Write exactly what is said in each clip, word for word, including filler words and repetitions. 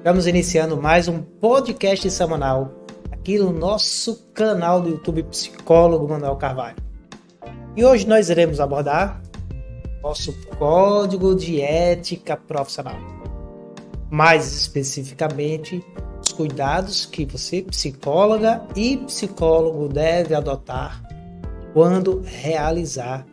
Estamos iniciando mais um podcast semanal aqui no nosso canal do YouTube Psicólogo Manoel Carvalho. E hoje nós iremos abordar nosso Código de Ética Profissional. Mais especificamente, os cuidados que você, psicóloga e psicólogo, deve adotar quando realizar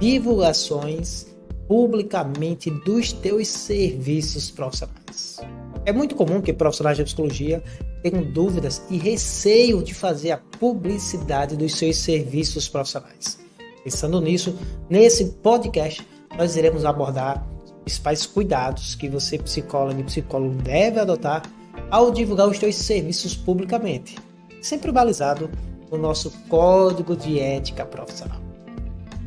divulgações publicamente dos teus serviços profissionais. É muito comum que profissionais de psicologia tenham dúvidas e receio de fazer a publicidade dos seus serviços profissionais. Pensando nisso, nesse podcast nós iremos abordar os principais cuidados que você, psicóloga e psicólogo, deve adotar ao divulgar os seus serviços publicamente, sempre balizado no nosso Código de Ética Profissional.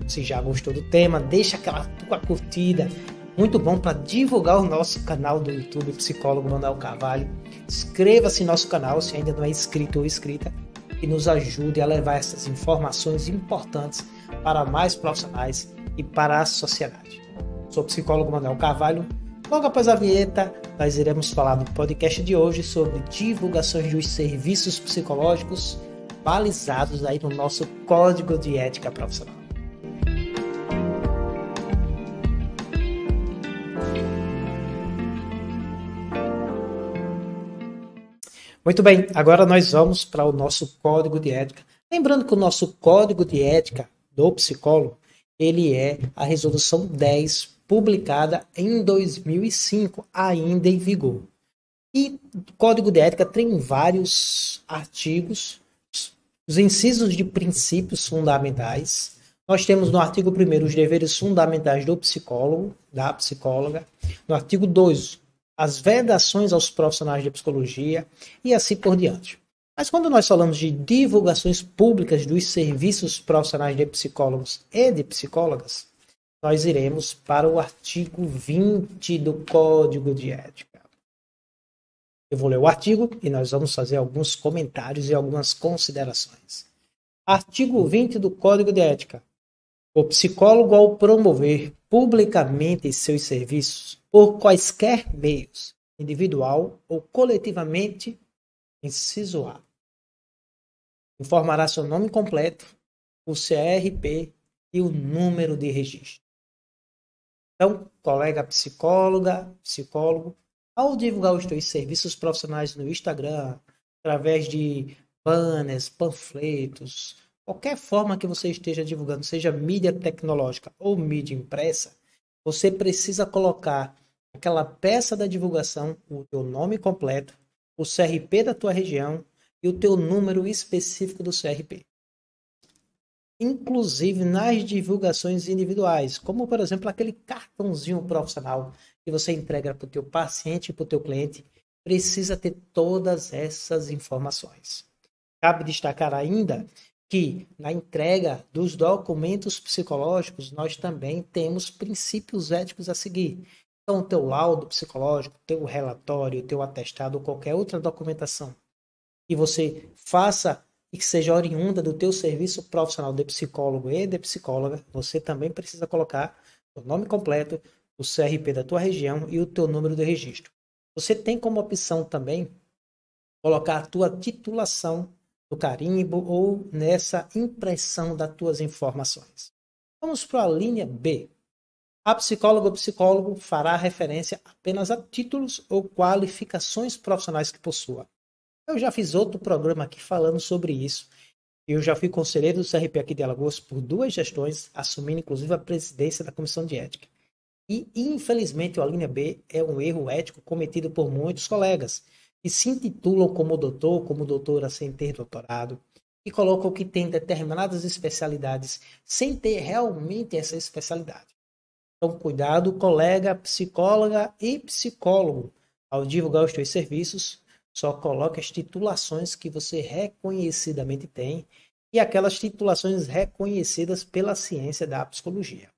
Se já gostou do tema, deixa aquela tua curtida, muito bom para divulgar o nosso canal do YouTube, Psicólogo Manoel Carvalho. Inscreva-se no nosso canal se ainda não é inscrito ou inscrita e nos ajude a levar essas informações importantes para mais profissionais e para a sociedade. Sou o psicólogo Manoel Carvalho. Logo após a vinheta, nós iremos falar no podcast de hoje sobre divulgações dos serviços psicológicos balizados aí no nosso Código de Ética Profissional. Muito bem, agora nós vamos para o nosso Código de Ética. Lembrando que o nosso Código de Ética do psicólogo, ele é a Resolução dez, publicada em dois mil e cinco, ainda em vigor. E o Código de Ética tem vários artigos, os incisos de princípios fundamentais. Nós temos no artigo primeiro os deveres fundamentais do psicólogo, da psicóloga. No artigo dois, as vedações aos profissionais de psicologia e assim por diante. Mas quando nós falamos de divulgações públicas dos serviços profissionais de psicólogos e de psicólogas, nós iremos para o artigo vinte do Código de Ética. Eu vou ler o artigo e nós vamos fazer alguns comentários e algumas considerações. Artigo vinte do Código de Ética. O psicólogo, ao promover publicamente seus serviços, por quaisquer meios, individual ou coletivamente, inciso A, informará seu nome completo, o C R P e o número de registro. Então, colega psicóloga, psicólogo, ao divulgar os seus serviços profissionais no Instagram, através de banners, panfletos, qualquer forma que você esteja divulgando, seja mídia tecnológica ou mídia impressa, você precisa colocar aquela peça da divulgação, o teu nome completo, o C R P da tua região e o teu número específico do C R P. Inclusive nas divulgações individuais, como por exemplo aquele cartãozinho profissional que você entrega para o teu paciente e para o teu cliente, precisa ter todas essas informações. Cabe destacar ainda que na entrega dos documentos psicológicos, nós também temos princípios éticos a seguir. Então, o teu laudo psicológico, teu relatório, teu atestado, qualquer outra documentação que você faça e que seja oriunda do teu serviço profissional de psicólogo e de psicóloga, você também precisa colocar o nome completo, o C R P da tua região e o teu número de registro. Você tem como opção também colocar a tua titulação do carimbo ou nessa impressão das tuas informações. Vamos para a linha B. A psicóloga ou psicólogo fará referência apenas a títulos ou qualificações profissionais que possua. Eu já fiz outro programa aqui falando sobre isso. Eu já fui conselheiro do C R P aqui de Alagoas por duas gestões, assumindo inclusive a presidência da Comissão de Ética. E, infelizmente, a linha B é um erro ético cometido por muitos colegas, que se intitulam como doutor, como doutora sem ter doutorado, e colocam que tem determinadas especialidades sem ter realmente essa especialidade. Então, cuidado, colega, psicóloga e psicólogo, ao divulgar os seus serviços, só coloque as titulações que você reconhecidamente tem e aquelas titulações reconhecidas pela ciência da psicologia.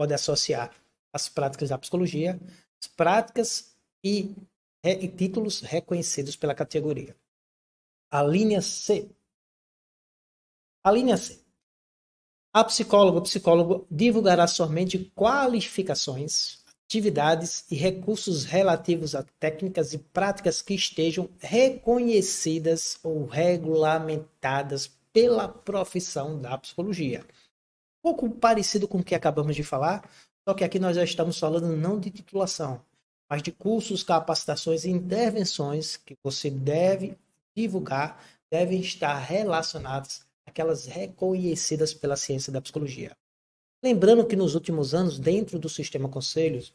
Pode associar as práticas da psicologia, as práticas e e títulos reconhecidos pela categoria. A linha C. A linha C. A psicóloga ou psicólogo divulgará somente qualificações, atividades e recursos relativos a técnicas e práticas que estejam reconhecidas ou regulamentadas pela profissão da psicologia. Um pouco parecido com o que acabamos de falar, só que aqui nós já estamos falando não de titulação, mas de cursos, capacitações e intervenções que você deve divulgar, devem estar relacionadas àquelas reconhecidas pela ciência da psicologia. Lembrando que nos últimos anos, dentro do sistema conselhos,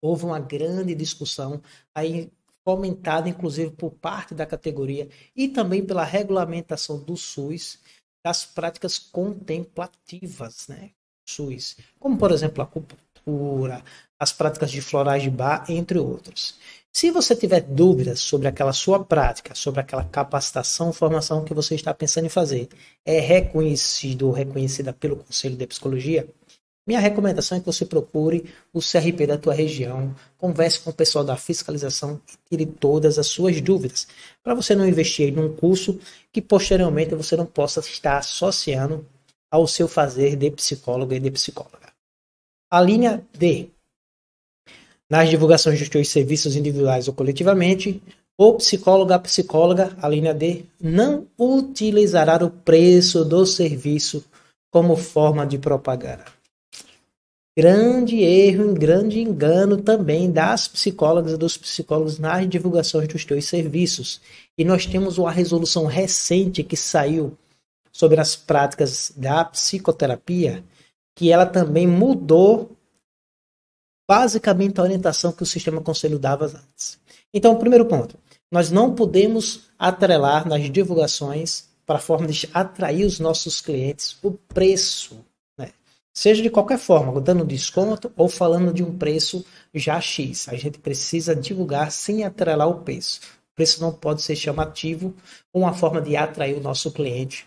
houve uma grande discussão aí fomentada, inclusive, por parte da categoria e também pela regulamentação do SUS, das práticas contemplativas, né? SUS, como, por exemplo, a acupuntura, as práticas de florais de Bach, entre outros. Se você tiver dúvidas sobre aquela sua prática, sobre aquela capacitação, formação que você está pensando em fazer, é reconhecido ou reconhecida pelo Conselho de Psicologia, minha recomendação é que você procure o C R P da tua região, converse com o pessoal da fiscalização e tire todas as suas dúvidas, para você não investir em um curso que posteriormente você não possa estar associando ao seu fazer de psicólogo e de psicóloga. A linha D. Nas divulgações de seus serviços individuais ou coletivamente, o psicólogo ou psicóloga, a linha D, não utilizará o preço do serviço como forma de propaganda. Grande erro, grande engano também das psicólogas e dos psicólogos nas divulgações dos seus serviços. E nós temos uma resolução recente que saiu sobre as práticas da psicoterapia, que ela também mudou basicamente a orientação que o sistema conselho dava antes. Então, primeiro ponto, nós não podemos atrelar nas divulgações para a forma de atrair os nossos clientes o preço, né? Seja de qualquer forma, dando desconto ou falando de um preço já X. A gente precisa divulgar sem atrelar o preço. O preço não pode ser chamativo ou uma forma de atrair o nosso cliente,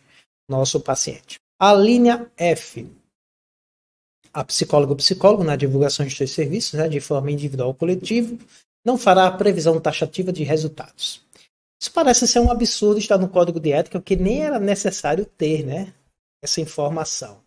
nosso paciente. A linha F. A psicóloga ou psicólogo, na divulgação de seus serviços, né, de forma individual ou coletiva, não fará a previsão taxativa de resultados. Isso parece ser um absurdo estar no código de ética, porque nem era necessário ter, né, essa informação.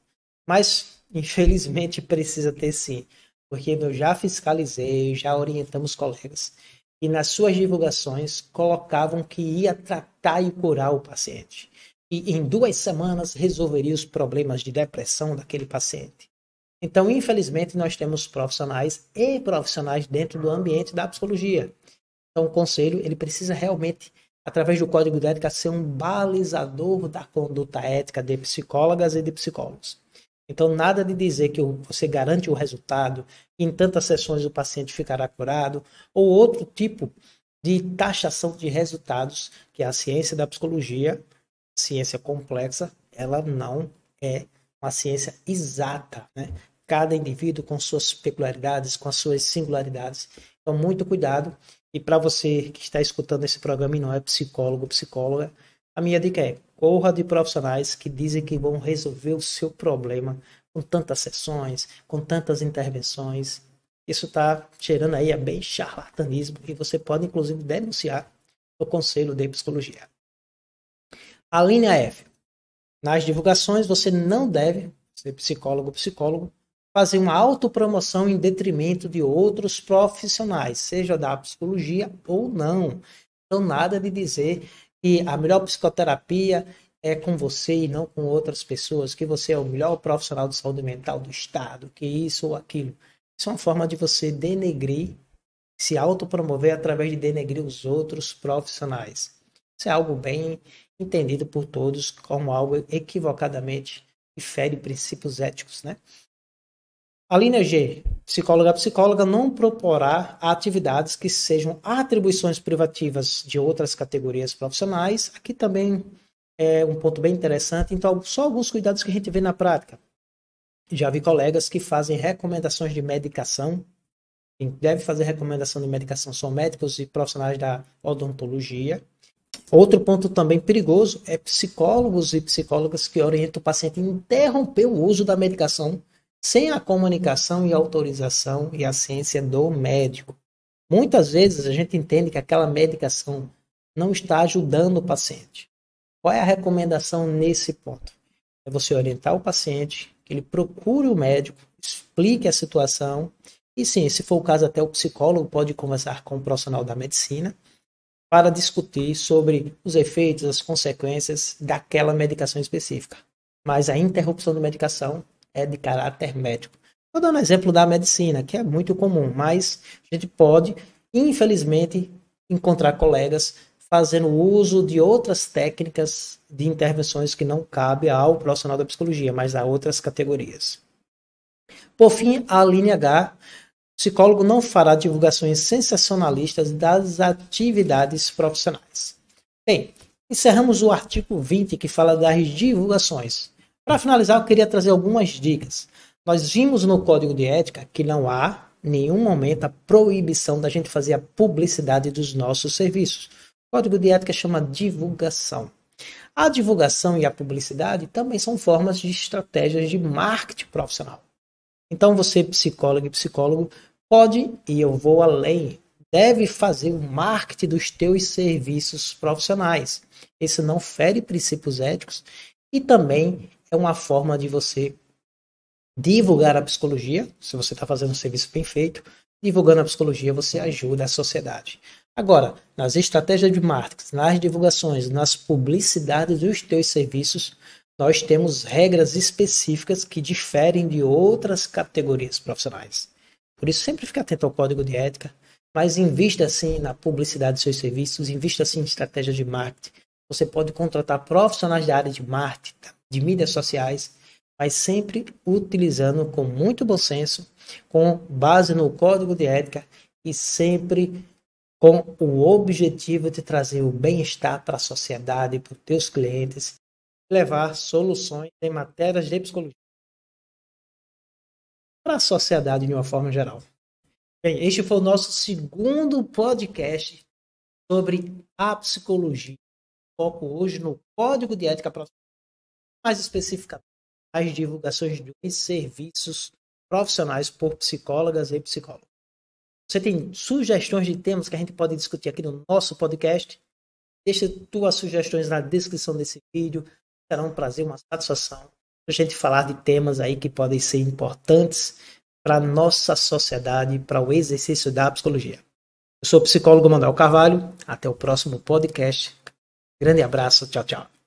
Mas, infelizmente, precisa ter sim, porque eu já fiscalizei, já orientamos colegas, e nas suas divulgações colocavam que ia tratar e curar o paciente. E em duas semanas resolveria os problemas de depressão daquele paciente. Então, infelizmente, nós temos profissionais e profissionais dentro do ambiente da psicologia. Então, o conselho ele precisa realmente, através do código de ética, ser um balizador da conduta ética de psicólogas e de psicólogos. Então, nada de dizer que você garante o resultado, que em tantas sessões o paciente ficará curado, ou outro tipo de taxação de resultados, que a ciência da psicologia, ciência complexa, ela não é uma ciência exata, né? Cada indivíduo com suas peculiaridades, com as suas singularidades. Então, muito cuidado. E para você que está escutando esse programa e não é psicólogo ou psicóloga, a minha dica é, corra de profissionais que dizem que vão resolver o seu problema com tantas sessões, com tantas intervenções. Isso está cheirando aí a bem charlatanismo e você pode, inclusive, denunciar o Conselho de Psicologia. A linha F. Nas divulgações, você não deve, ser psicólogo ou psicólogo, fazer uma autopromoção em detrimento de outros profissionais, seja da psicologia ou não. Então, nada de dizer que a melhor psicoterapia é com você e não com outras pessoas, que você é o melhor profissional de saúde mental do Estado, que isso ou aquilo. Isso é uma forma de você denegrir, se autopromover através de denegrir os outros profissionais. Isso é algo bem entendido por todos como algo equivocadamente que fere princípios éticos, né? A linha G, psicóloga ou psicóloga não proporá atividades que sejam atribuições privativas de outras categorias profissionais. Aqui também é um ponto bem interessante. Então, só alguns cuidados que a gente vê na prática. Já vi colegas que fazem recomendações de medicação. Quem deve fazer recomendação de medicação são médicos e profissionais da odontologia. Outro ponto também perigoso é psicólogos e psicólogas que orientam o paciente a interromper o uso da medicação sem a comunicação e autorização e a ciência do médico. Muitas vezes a gente entende que aquela medicação não está ajudando o paciente. Qual é a recomendação nesse ponto? É você orientar o paciente, que ele procure o médico, explique a situação E sim, se for o caso, até o psicólogo pode conversar com o profissional da medicina para discutir sobre os efeitos, as consequências daquela medicação específica. Mas a interrupção da medicação é de caráter médico. Estou dando exemplo da medicina, que é muito comum, mas a gente pode, infelizmente, encontrar colegas fazendo uso de outras técnicas de intervenções que não cabe ao profissional da psicologia, mas a outras categorias. Por fim, a linha H, o psicólogo não fará divulgações sensacionalistas das atividades profissionais. Bem, encerramos o artigo vinte, que fala das divulgações. Para finalizar, eu queria trazer algumas dicas. Nós vimos no Código de Ética que não há, em nenhum momento, a proibição da gente fazer a publicidade dos nossos serviços. O Código de Ética chama divulgação. A divulgação e a publicidade também são formas de estratégias de marketing profissional. Então você, psicólogo e psicólogo, pode, e eu vou além, deve fazer o marketing dos teus serviços profissionais. Isso não fere princípios éticos e também é uma forma de você divulgar a psicologia. Se você está fazendo um serviço bem feito, divulgando a psicologia, você ajuda a sociedade. Agora, nas estratégias de marketing, nas divulgações, nas publicidades dos teus serviços, nós temos regras específicas que diferem de outras categorias profissionais. Por isso, sempre fique atento ao Código de Ética, mas invista sim na publicidade dos seus serviços, invista sim em estratégias de marketing. Você pode contratar profissionais da área de marketing, de mídias sociais, mas sempre utilizando com muito bom senso, com base no Código de Ética e sempre com o objetivo de trazer o bem-estar para a sociedade, para os teus clientes, levar soluções em matérias de psicologia para a sociedade de uma forma geral. Bem, este foi o nosso segundo podcast sobre a psicologia. Foco hoje no Código de Ética Profissional, mais especificamente as divulgações de serviços profissionais por psicólogas e psicólogos. Você tem sugestões de temas que a gente pode discutir aqui no nosso podcast? Deixa tuas sugestões na descrição desse vídeo. Será um prazer, uma satisfação para a gente falar de temas aí que podem ser importantes para a nossa sociedade, para o exercício da psicologia. Eu sou o psicólogo Manoel Carvalho. Até o próximo podcast. Grande abraço. Tchau, tchau.